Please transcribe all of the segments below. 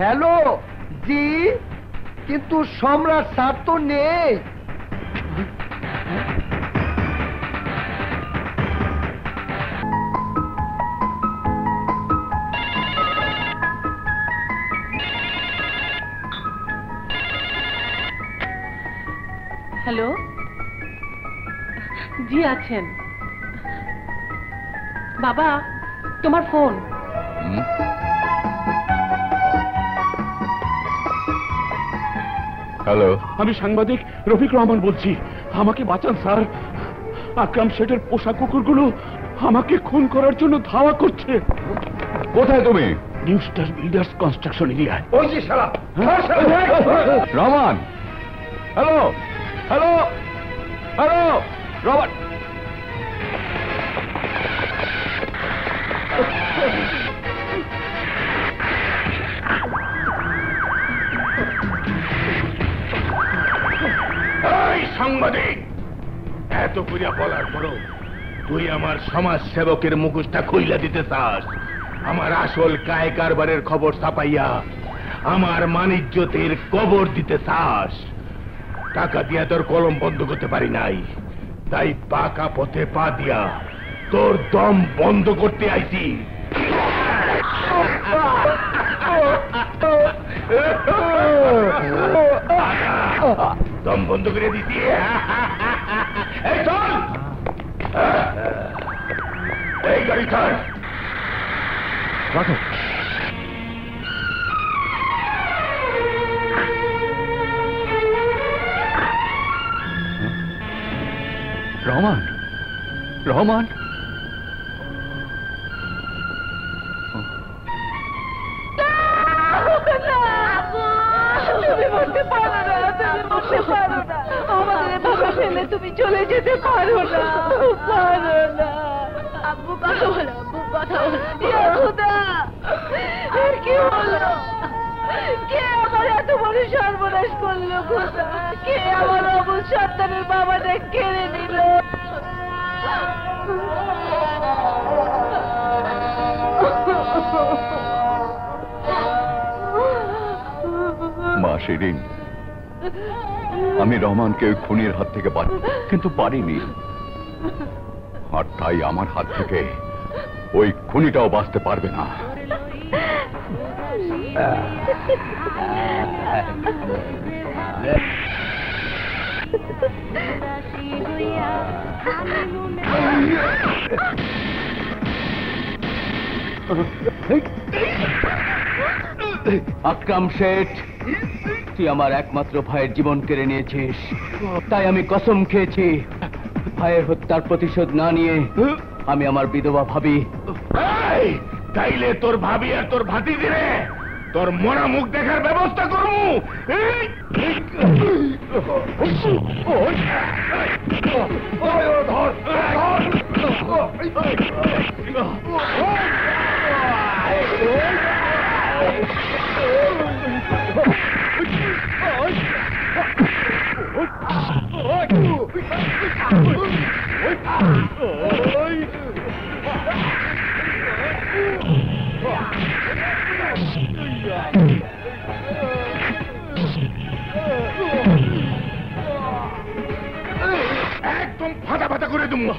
Hello जी किंतु सम्राट साहब तो नहीं। हेलो जी आছেন बाबा तुम्हार फोन हेलो আমি সাংবাদিক রফিক রহমান বলছি আমাকে বাঁচান স্যার আকরাম শেঠের পোষা কুকুরগুলো আমাকে খুন করার জন্য ধাওয়া করছে কোথায় তুমি new star builders construction area ওই যে শালা Rahman hello hello hello Robert सांबादिक एत करिया बोलार परो तुई आमार समाज सेवकेर मुखोशटा खुइला दिते चास आमार आसल काय कारबारेर खबर छापाइया आमार मानिज्यतेर कबर दिते चास टाका दिया तोर कलम बंद करते पारी नाई ताई पाका पथे पा दिया तोर दम बंद करते आईसी दम बंद करे दीसी ए चल ए गाड़ी चल रखो रहमान रहमान সর্বনাশ করলো খোদা কে আমার অবুল সন্তানের বাবাটা কেড়ে নিল रहमान के खुनिर हाथ থেকে और ताई আমার হাত থেকে ওই খুনিটাও বাঁচতে পারবে না আকরাম শেঠ তুই আমার একমাত্র ভাইয়ের জীবন কেড়ে নিয়েছিস তাই আমি কসম খেয়েছি ভাইয়ের হত্যার প্রতিশোধ না নিয়ে আমি আমার বিধবা ভাবি তাইলে তোর ভাবি আর তোর ভাতিজি রে তোর মরা মুখ দেখার ব্যবস্থা করব एकदम फाटा फाटा कर दूंगा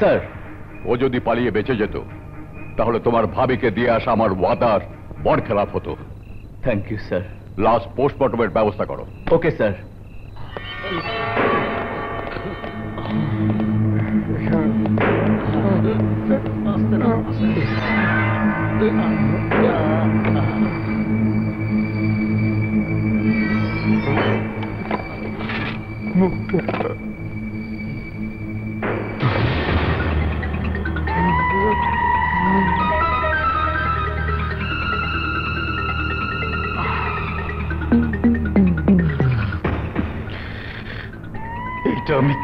सर वो जो पालिए बेचे जेत तुम्हार भाभी के दिए आसा वादार बड़ खिलाफ हतो। थैंक यू सर लाश पोस्टमर्टमेर व्यवस्था करो। Okay sir. জীবনে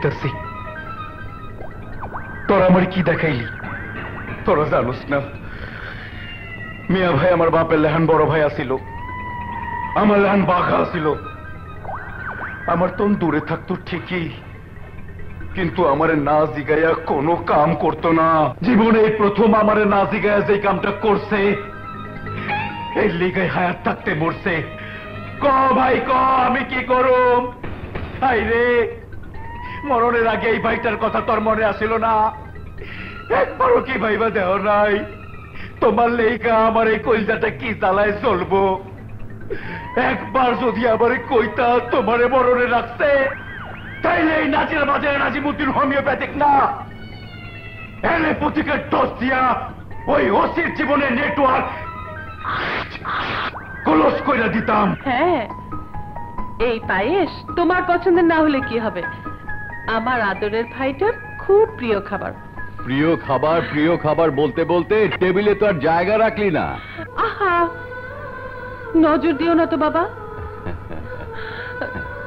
প্রথম আমারে না জিগায়া যে কামটা করছে এই লিগে হায়াত থাকতে মরছে। ক ভাই ক আমি কি করব? আইরে মরণের আগে এই ভাইটার কথা তোর মনে আসিল না? একবারও কি ভাইবা দেহ নাই তোমার লেখা আমার এই কলজাটা কি জ্বালায় চলবো? একবার যদি আমার কইতা তোমারে মরণে রাখছে তাইলে এই নাজির বাজারে নাজিমুদ্দিন হোমিওপ্যাথিক না এলোপ্যাথিকের ডোজ দিয়া ওই ওসির জীবনের নেটওয়ার্ক ক্লোজ কইরা দিতাম। হ্যাঁ এই পায়েস তোমার পছন্দের না হলে কি হবে? আমার আদরের ভাইটার খুব প্রিয় খাবার। প্রিয় খাবার প্রিয় খাবার বলতে বলতে টেবিলে তো আর জায়গা রাখলি না। আহা নজর দিও না তো বাবা,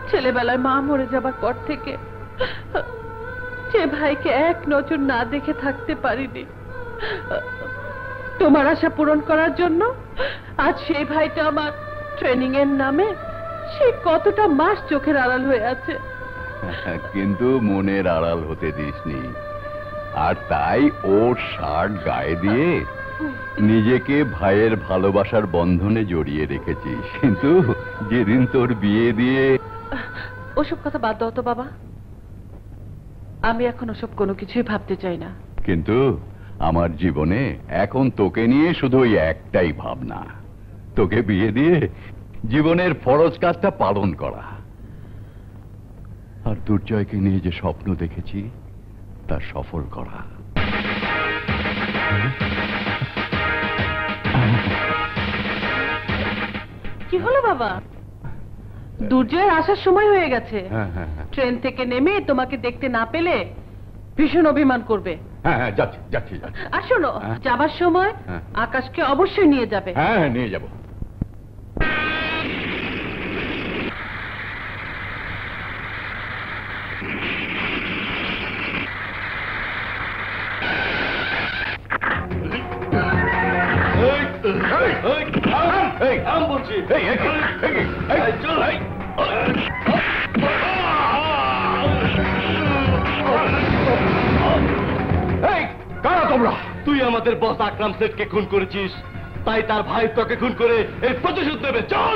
ছেলেবেলায় মা মরে যাবার পর থেকে যে ভাইকে এক নজর না দেখে থাকতে পারিনি তোমার আশা পূরণ করার জন্য আজ সেই ভাইটা আমার ট্রেনিং এর নামে সে কতটা মাস চোখের আড়াল হয়ে আছে। কিন্তু মনের আড়াল হতে দিসনি, আর তাই ওর শার্ট গায়ে দিয়ে নিজেকে ভাইয়ের ভালোবাসার বন্ধনে জড়িয়ে রেখেছিস। কিন্তু যেদিন তোর বিয়ে দিয়ে ওসব কথা বাদ দাও তো বাবা, আমি এখন ওসব কোনো কিছুই ভাবতে চাই না। কিন্তু আমার জীবনে এখন তোকে নিয়ে শুধু ওই একটাই ভাবনা, তোকে বিয়ে দিয়ে জীবনের ফরজ কাজটা পালন করা। আর দুর্জয়কে নিয়ে যে স্বপ্ন দেখেছি তা সফল করা। কি হলো বাবা? দুর্জয়ের আসার সময় হয়ে গেছে, ট্রেন থেকে নেমে তোমাকে দেখতে না পেলে ভীষণ অভিমান করবে। আর শোনো যাবার সময় আকাশকে অবশ্যই নিয়ে যাবে। হ্যাঁ নিয়ে যাবো। কারা তোমরা? তুই আমাদের বস আকরাম শেঠকে খুন করেছিস, তাই তার ভাই তোকে খুন করে এই প্রতিশোধ নেবে। চল।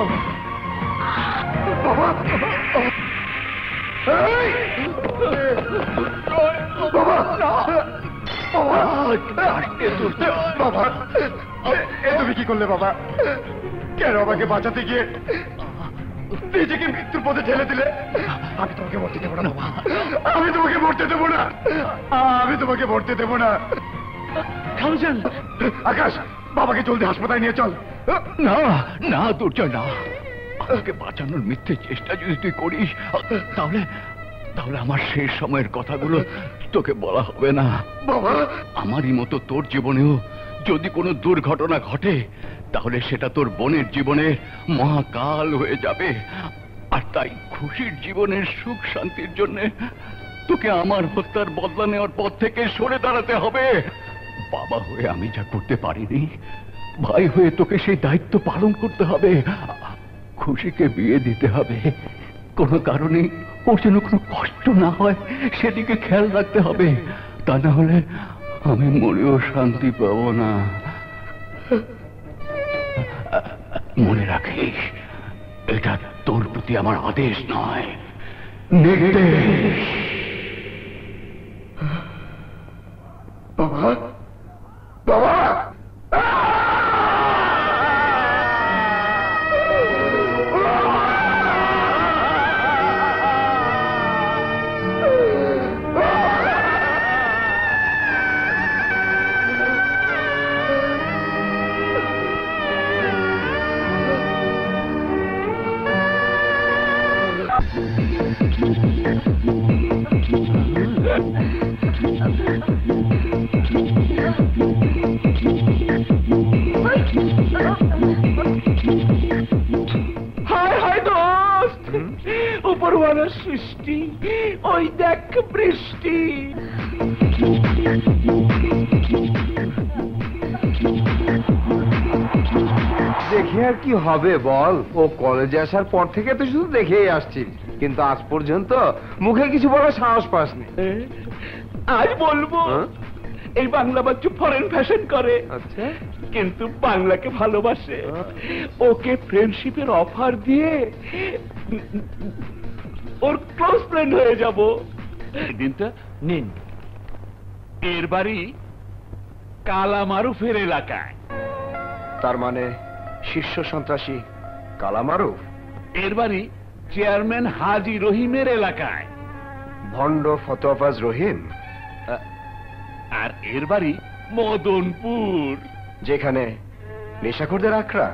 Oh, बाबा क्या बाबा के बाचा दिए दीजिए कि मृत्यु पदे ठेले दिले तुम्हें मरते देव ना बाबा तुम्हें मरते देव ना तुम्हें मरते देव ना आकाश बाबा के जल्दी हासपाताल नहीं चल ना ना दुर्जय ना আমাকে বাঁচানোর মিথ্যে চেষ্টা যদি তুই করিস তাহলে তাহলে আমার সেই সময়ের কথাগুলো তোকে বলা হবে না বাবা আমারই মতো তোর জীবনেও যদি কোনো দুর্ঘটনা ঘটে তাহলে সেটা তোর বোনের জীবনে মহাকাল হয়ে যাবে আর তাই খুশির জীবনের সুখ শান্তির জন্য তোকে আমার হত্যার বদলা নেওয়ার পথ থেকে সরে দাঁড়াতে হবে বাবা হয়ে আমি যা করতে পারিনি ভাই হয়ে তোকে সেই দায়িত্ব পালন করতে হবে खुशी के विये दीते हबे कोनो कारणे ओर जेनो कोनो कष्ट ना हय सेदिके ख्याल रखते हबे ता ना होले आमी मनेও शांति पाबो ना मने राखिस एटा तोर प्रति आमार आदेश नय निर्देश बाबा बाबा सृष्टि ओई देख बृष्टि देखिए और की होबे बोल ओ कॉलेजे आसार पर थेके तो शुधु देखेई आसछि किन्तु आज पर्यन्त मुखे किछु बोलार साहस पासनि आज बोलबो এই বাংলা বাচ্চু ফরেন ফ্যাশন করে আচ্ছা কিন্তু বাংলাকে ভালোবাসে ওকে ফ্রেন্ডশিপের অফার দিয়ে और क्लोज फ्रेंड হয়ে যাব দিনটা নিন এর বাড়ি কালামারুফের এলাকায় তার মানে শীর্ষ সন্ত্রাসী কালামারুফ এর বাড়ি চেয়ারম্যান হাজি রহিমের এলাকায় ভন্ড ফতোয়াবাজ রহিম আর এর বাড়ি মদনপুর যেখানে নেশাখোরদের আখড়া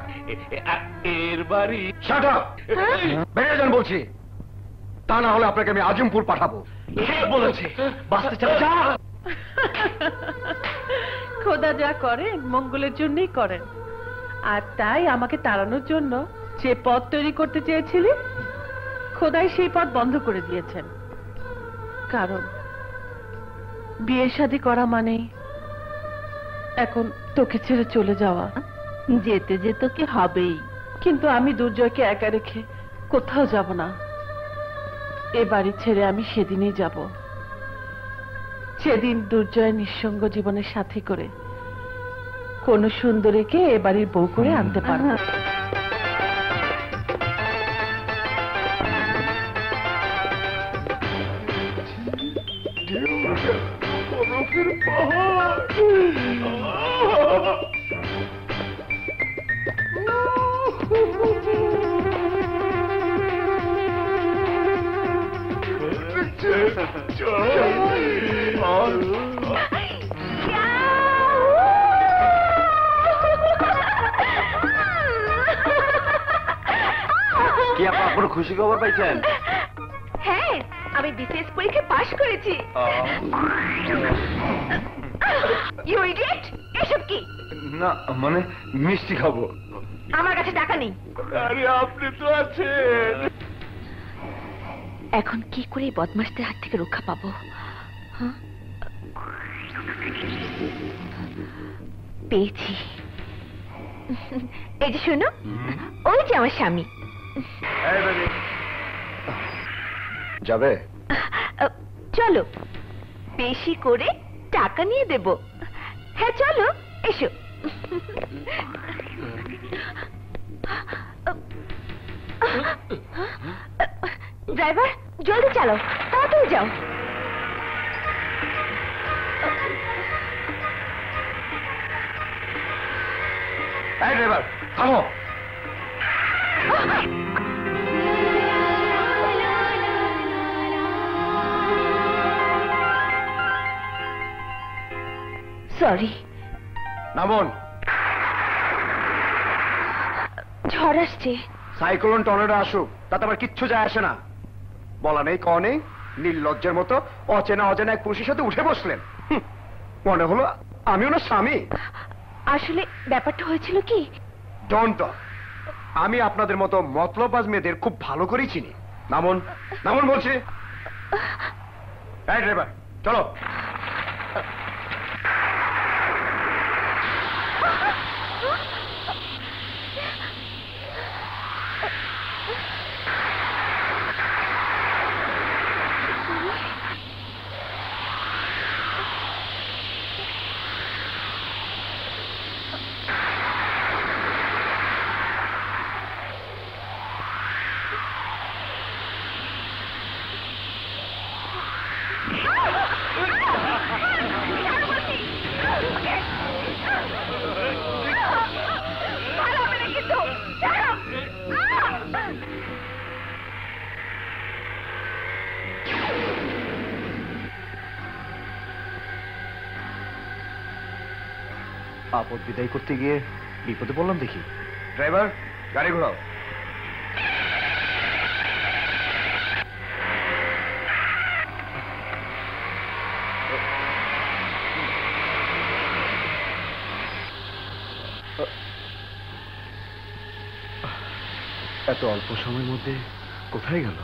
এর বাড়ি শাট আপ বেরিয়ে যান বলছি তা না হলে আপনাকে আমি আজিমপুর পাঠাবো কে বলেছে বাসতে চলে যা খোদা যা করেন মঙ্গলের জন্যই করেন আর তাই আমাকে তাড়ানোর জন্য যে পথ তৈরি করতে চেয়েছিলি খোদাই সেই পথ বন্ধ করে দিয়েছেন কারণ বিয়ে শাদী করা মানে এখন তোকে ছেড়ে চলে যাওয়া যেতে যেতে কি হবেই কিন্তু আমি দুর্জয়কে একা রেখে কোথাও যাব না এই বাড়ি ছেড়ে আমি সেদিনই যাব সেদিন দুর্জয় নিঃসঙ্গ জীবনের সাথে করে কোন সুন্দরীকে এই বাড়ির বউ করে আনতে পারব खुशी खबर पाइछेन हाँ आमी बीसीएस परीक्षा पास करेছি यू इडियट এসব কি না মানে মিষ্টি খাবো আমার কাছে টাকা নেই আরে আপনি তো আছেন এখন কি করে বদমাশদের হাত থেকে রক্ষা পাবো হ্যাঁ পেছি এই যে শুনো ওই যে আমার স্বামী যাবে চলো বেশি করে টাকা নিয়ে দেব হ্যাঁ চলো এসো ड्राइवर जल्दी चलो, ताकि जाओ। ड्राइवर थामो। सॉरी। नामोन। झड़ आसछे। সাইক্লোন টর্নেডো আসুক তাতে আমার কিচ্ছু যায় আসে না। বলা নেই কও নেই নির্লজ্জের মতো অচেনা অজানা এক পুরুষের সাথে উঠে বসলেন। মনে হলো আমি ওনার স্বামী। আসলে ব্যাপারটা হয়েছিল কি? Don't talk. আমি আপনাদের মতো মতলববাজ মেয়েদের খুব ভালো করে চিনি। নামুন, নামুন বলছি। এই ড্রাইভার চলো। आपद विदाई करते गए विपदे पड़लाम देखी। ड्राइवर गाड़ी घोराओ। এত অল্প সময়ের মধ্যে কোথায় গেল?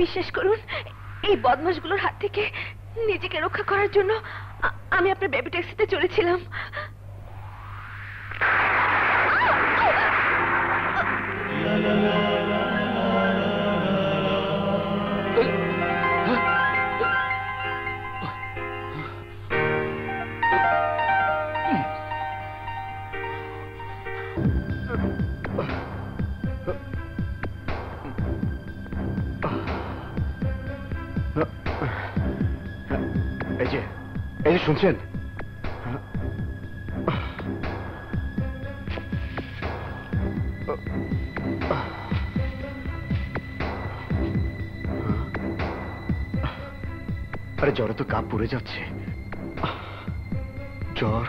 विशेष करुन बदमाशगुलोर हाथ थेके निजेके रक्षा करार जोन्नो आमी आपनार बेबी टैक्सिते चढ़ेछिलाम। सुनছেন? अरे जर तो काप पुड़े जाच्छे। जर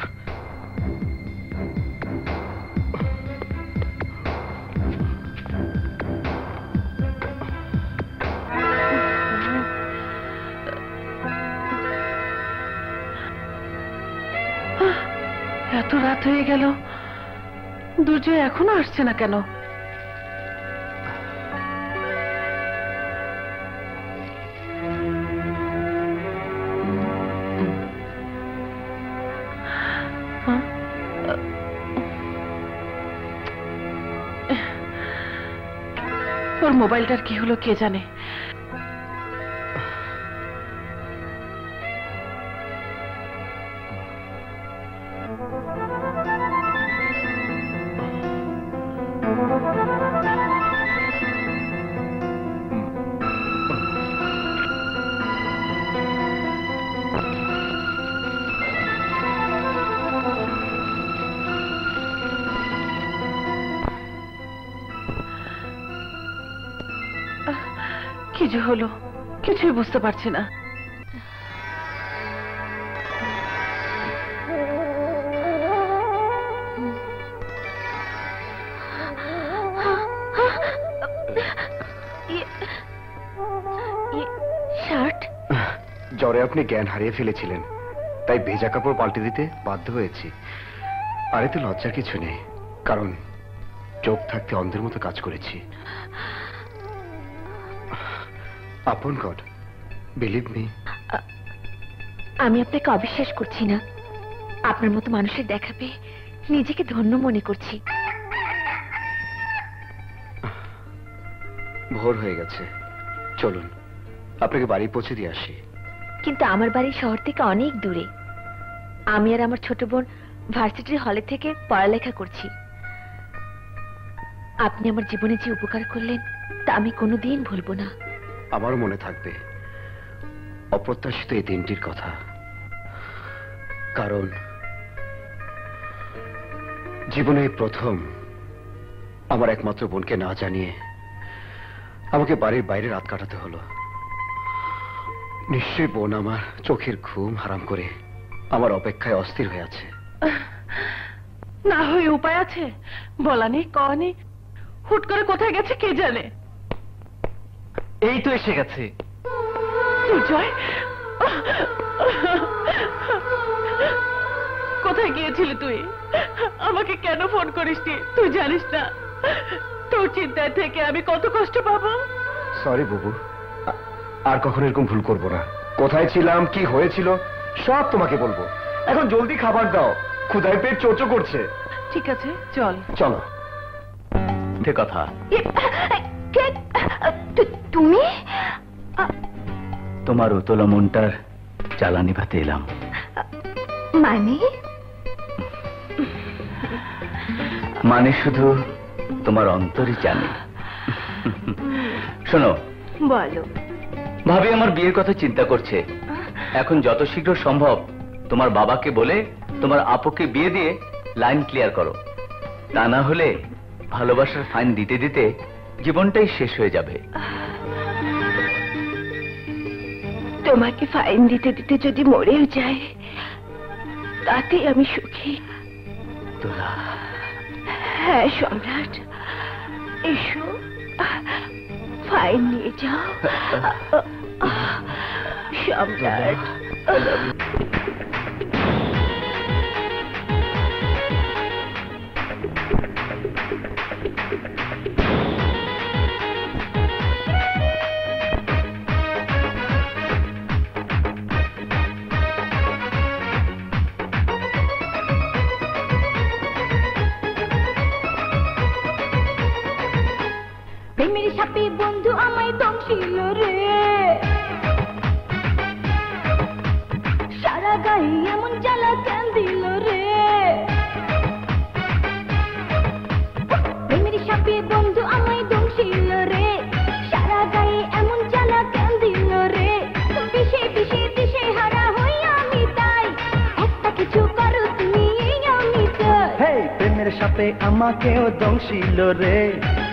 দুর্জয় এখনো আসছে না কেন? ওর মোবাইলটার কি হলো কে জানে। কি যে হলো কিছুই বুঝতে পারছি না। जरे अपनी ज्ञान हारिए फेले तई भेजा कपड़ पाल्टे दीते बाध्य। तो लज्जा कि कारण चोख थकते अंधर मत काज करेछि। अपन गॉड बिलीव मी आमी आपनाके अविश्वास करछि ना। आपनार मतो मानुषेर देखा पेये निजेके धन्य मने करछि। भोर हो गेछे चलुन आपनाके बाड़ी पौंछे दिये आसि। কিন্তু আমার বাড়ি শহর থেকে অনেক দূরে। আমি আর আমার ছোট বোন ভার্সিটির হলে থেকে পড়ালেখা করছি। আপনি আমার জীবনে যে উপকার করলেন তা আমি কোনোদিন ভুলব না। আমার মনে থাকবে অপ্রত্যাশিত এই দিনটির কথা। কারণ জীবনে প্রথম আমার একমাত্র বোনকে না জানিয়ে আমাকে বাড়ির বাইরে রাত কাটাতে হলো। निश्चय बोन आमार चोखेर घुम हराम करे आमार अपेक्षाय अस्थिर होये आछे। ना होये उपाय आछे बोला नेई कवा नेई हुट करे कोथाय गेछे के जाने। एई तो एसे गेछे। सुजय कोथाय गियेछिलि तुई आमाके केन फोन करिसनि तुई जानिस ना तोर चिंता थेके आमि कत कष्ट पाबो। सरि बाबू আর কখনো এরকম ভুল করব না। কোথায় ছিলাম কি হয়েছিল সব তোমাকে বলবো। এখন জলদি খাবার দাও খুদায় পেট চোচো করছে। ঠিক আছে চল চলো। কে কথা কে তুমি? তোমার উতলা মনটার চালানি ভাতে এলাম। মানে মানে শুধু তোমার অন্তরই জানি। শোনো বলো ভাবি আমার বিয়ের কথা চিন্তা করছে। এখন যত শীঘ্র সম্ভব তোমার বাবাকে বলে তোমার আপুকে বিয়ে দিয়ে লাইন ক্লিয়ার করো। তা না হলে ভালোবাসার ফাইন দিতে দিতে জীবনটাই শেষ হয়ে যাবে। তোমাকে ফাইন দিতে দিতে যদি মরেও যায় তাতে আমি সুখী। তোরা হ্যাঁ সম্রাট এসো फाइन ले जाओ सम्राट।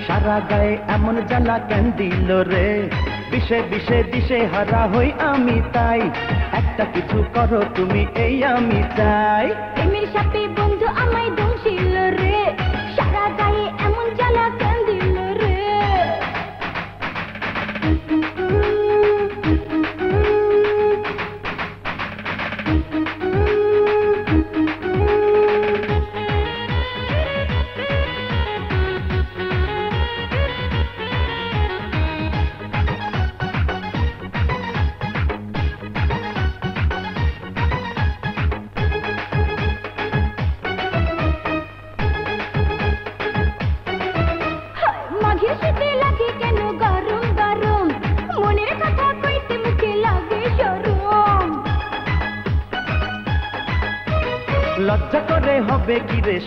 सारा गाए एमन जला केन दिलो रे बिशे बिशे दिशे हारा हई आमी ताई एकटा किछु करो तुमी एई आमी ताई। प्रेमेर साथे बंधु आमाय दंशिलो रे सारा गाए एमन जला केन दिलो रे।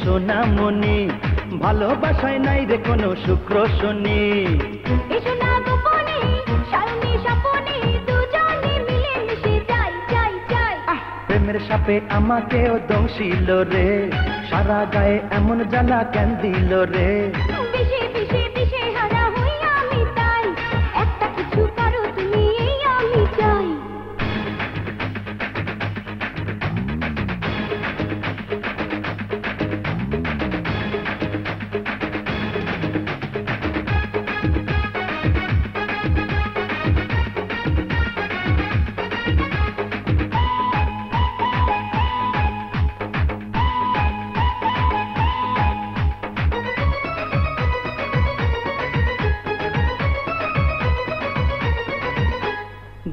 সোনা মনি ভালোবাসায় নাই রে কোনো শুক্র শনি। প্রেমের সাপে আমাকেও দংশিল রে সারা গায়ে এমন জ্বালা কেন দিল রে।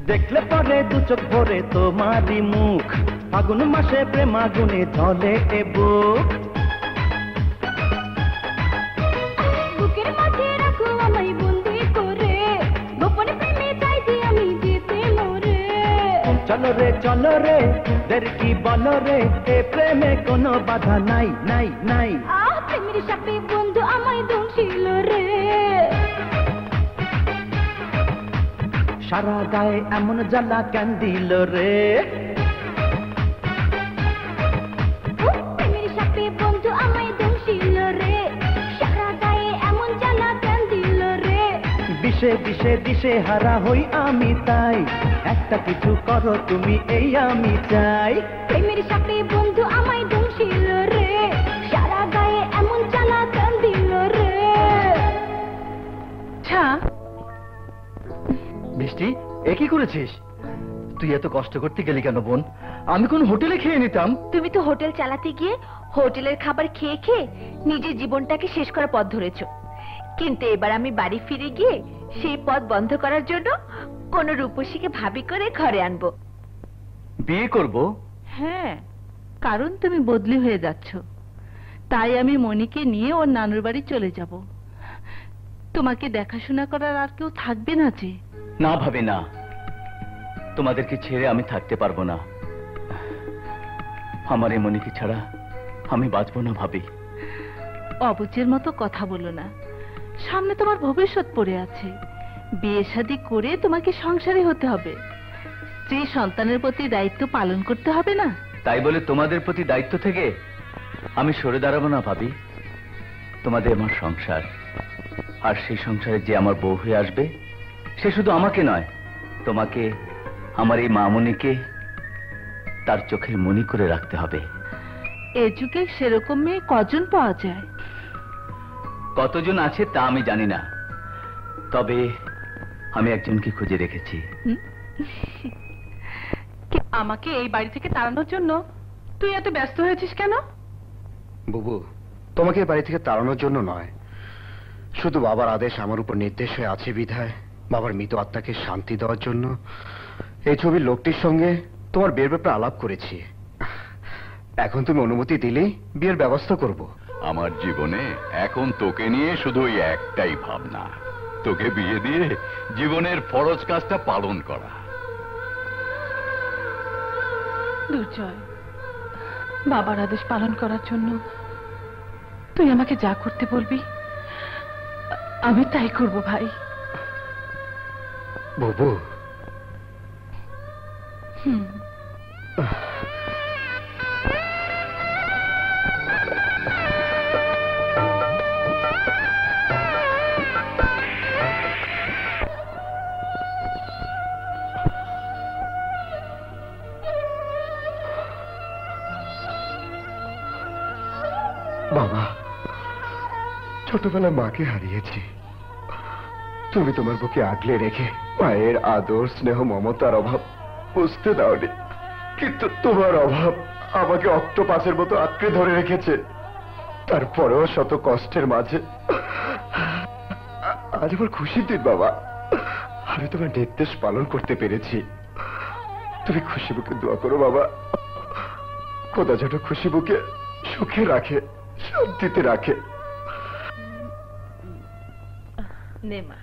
देखले पड़े दू चोख भरे तोमारी मुख फागुन मासे प्रेम आगुने जले ए बुक बुकेर माझे राखो आमाय बंदी करे गोपन प्रेमे ताई जे आमी जेते मोरे चलो रे देर की बोलो रे ए प्रेमे कोनो बाधा नाई नाई नाई आ प्रेमेर साथे बंधु आमाय दोंशिलो रे सारा गाए एमन जला कांदिल रे मेरे साथे बंधु आमाय दोंशिल रे सारा गाए एमन जला कांदिल रे दिशे दिशे दिशे हारा हई आमी ताई एकटा किछु करो तुमी एई आमी चाई मेरे साथे बंधु आमाय दोंशिल रे सारा गाए एमन जला कांदिल रे छा मिष्टी एक ही करें चीज तू ये तो कॉस्ट करती गली क्या न बोन आमी कौन होटले खेये नहीं ताम तुम्ही तो होटल चलाती गिये होटलेर खाबर खेये खे निजे जीवन टाके शेष करा पद धोरे चो किंतु एक बार आमी बाड़ी फिरे गिये शे पद बंधो करार जोड़ो कोनो रूपोशी के भाभी करे घरे आनबो बिये करबो हाँ कारण तुम्ही बदली हुए जाच्छो ताई आमी मनिके निये ओर नानुर बाड़ी चले जाबो तुम्हाके देखाशोना करार आर केउ थाकबे ना जे ना भाभी ना तुम्हारे की छेड़े आमी थाकते पारबो ना हमारे मनी की छाड़ा आमी बाजबो ना भाभी अबुझेर मतो कथा बोलो ना सामने तुम्हार भविष्यत पड़े आछे बिये शादी करे तुम्हाके संसारी होते हबे स्त्री सन्तानेर प्रति दायित्व पालन करते हबे ना ताई बोले तुम्हादेर प्रति दायित्व थेके आमी सरे दाड़ाबो ना भाभी तुम्हादेर आमार संसार आर सेई संसारे जे आमार बउ हये आसबे से शुद्ध आमाके नय तोमाके आमार मामुनिके तार चोखेर मणि करे राखते हबे ए जुगे सेरकम मेये कतजन पावा जाय कतजन आछे ता आमी जानि ना तबे आमी एकजनके खुजे रेखेछि कि आमाके ए बाड़ी थेके ताड़ानोर जोन्नो तुई एत ब्यस्त होयेछिस केन बुबू तोमाके ए बाड़ी थेके ताड़ानोर जोन्नो नय शुधु बाबार आदेश आमार उपर निर्देश हये आछे बिधाय बाबार मृत आत्मा के शांति देवार जोन्नो এই ছবি লোকটির সঙ্গে তোমার বিয়ের ব্যাপারে আলাপ করেছি এখন তুমি অনুমতি দিলে বিয়ের ব্যবস্থা করব আমার জীবনে এখন তোকে নিয়ে শুধুই একটাই ভাবনা তোকে বিয়ে দিয়ে জীবনের ফরজ কাজটা পালন করা দুজয় বাবার আদেশ পালন করার জন্য তুই আমাকে যা করতে বলবি আমি তাই করব ভাই বাবু बाबा छोटबेला माके हारिएছি তুমি তোমার বুকে আগলে রেখে মায়ের আদর স্নেহ মমতার অভাব বুঝতে দাওনি কিন্তু তোমার অভাব আমাকে অক্টোপাসের মতো আঁকড়ে ধরে রেখেছে তারপরেও শত কষ্টের মাঝে আজ আমার খুশির দিন বাবা আমি তোমার নির্দেশ পালন করতে পেরেছি তুমি খুশি মুখে দোয়া করো বাবা খোদা যেন খুশি মুখে সুখে রাখে শান্তিতে রাখে নে মা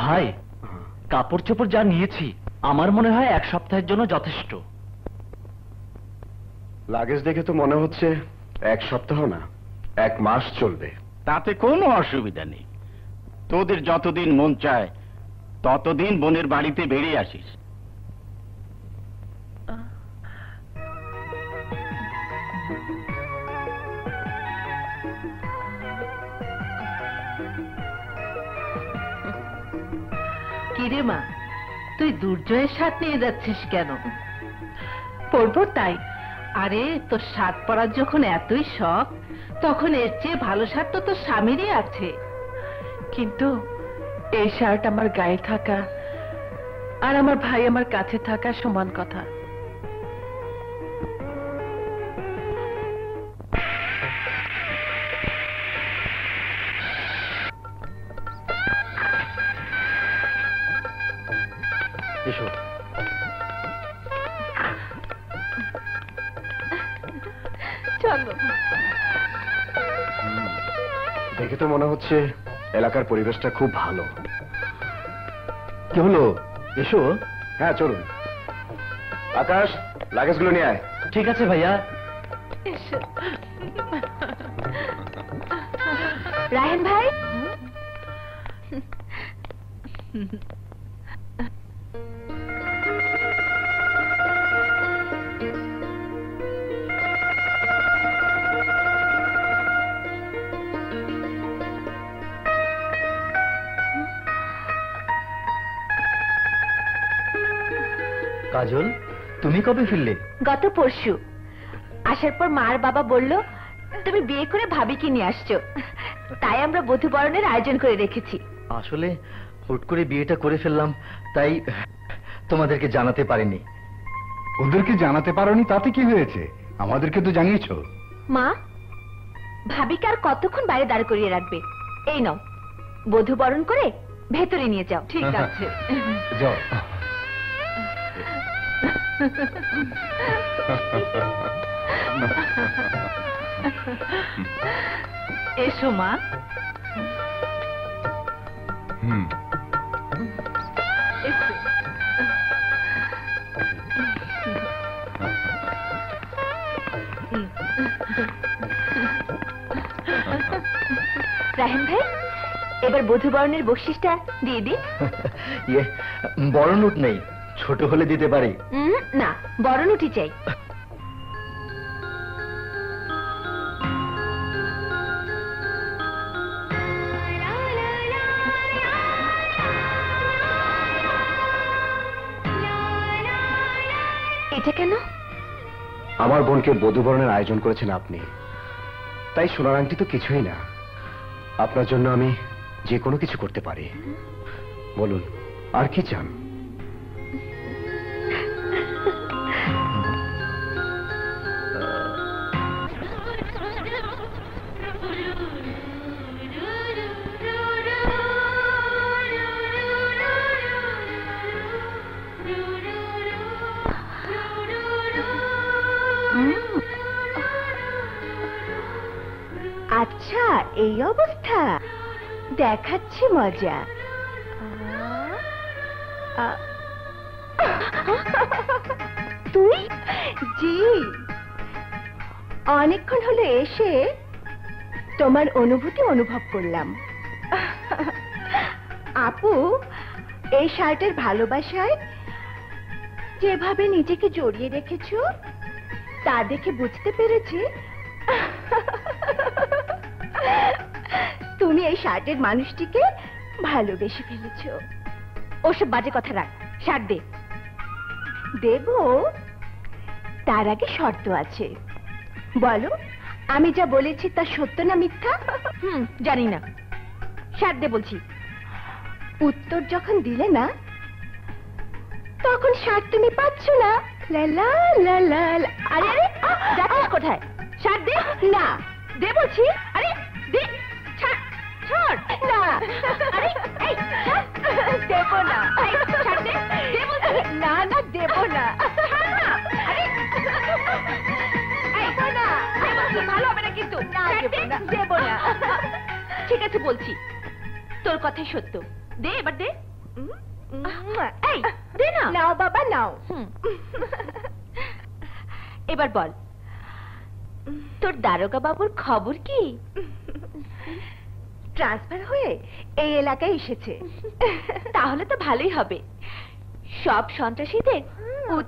भाई कापुर चोपुर जा नियेछी आमार मने हय एक सप्ताहेर जोन्नो जथेष्ट लागेज देखे तो मने होच्छे एक सप्ताह ना एक मास चलबे ताते कोनो असुविधा नेई तोदेर जतदिन मन चाय ततदिन बोनेर बाड़ीते बेरिये आसिस রে মা তুই দুর্জয়ের সাথ নিয়ে যাচ্ছিস কেন পড়বো তাই আরে তোর সাথ পড়ার যখন এতই শখ তখন এর চেয়ে ভালো শার্ট তো তোর স্বামীরই আছে কিন্তু এই শার্ট আমার গায়ে থাকা আর আমার ভাই আমার কাছে থাকা সমান কথা देखे तो मना होच्छे एलाकार परिवेशटा खूब भालो। कि हलो एशो? हाँ चलुन। आकाश लागेजगुलो निये आय। ठीक आछे भैया। रायहान भाई काजल तुम्हें कब फिरले? गत परशु आसार पर मार बाबा बोलो तुम्हें बिये करे भाभी की निये आसछो ताई आमरा बधुबरणेर आयोजन करे रेखेछि। आसले हुट करे बियेटा करे फेललाम ताई तोमादेरके जानाते पारिनि। ओदेरके जानाते पारोनि ताते कि हयेछे? आमादेरके तो जानिয়েছো। मा भाभीके आर कतक्षण बाइरे दाঁড় करिये राखबे? एई नाओ बधुबरण करे भेतरे निये जाओ। ठीक आछे जाओ। एशो मा। রায়হান ভাই এবার বধুবরণের বকশিসটা দিয়ে দিন। ये বড় নোট নেই, ছোট হলে দিতে পারি। না বড় নোটই চাই। আমার বোনকে বধুবরণের আয়োজন করেছেন আপনি, তাই সোনার আংটি তো কিছুই না। আপনার জন্য আমি যে কোনো কিছু করতে পারি। বলুন আর কি চান? এই অবস্থা দেখাচ্ছি মজা। তুই জি অনেকক্ষণ হলো এসে তোমার অনুভূতি অনুভব করলাম। আপু এই শার্টের ভালোবাসায় যেভাবে নিজেকে জড়িয়ে রেখেছো তা দেখে বুঝতে পেরেছি তুমি এই শার্টের মানুষটিকে ভালোবেসে ফেলেছো। ওসব বাজে কথা রাখ, শার্ট দে। দেব, তার আগে শর্ত আছে। বলো আমি যা বলেছি তা সত্য না মিথ্যা? জানি না, শার্ট দে বলছি। উত্তর যখন দিলে না তখন শার্ট তুমি পাচ্ছ না। লালা লালা আরে আরে যাচ্ছিস কোথায়? শার্ট দে। না দে বলছি। আরে দে। ঠিক আছে বলছি, তোর কথাই সত্য। দে এবার দে। নাও বাবা নাও। এবার বল তোর দারোগা বাবুর খবর কি? ট্রান্সফার হয়ে এই এলাকায় এসেছে। তাহলে তো ভালোই হবে। সব সন্ত্রাসীদের উচিত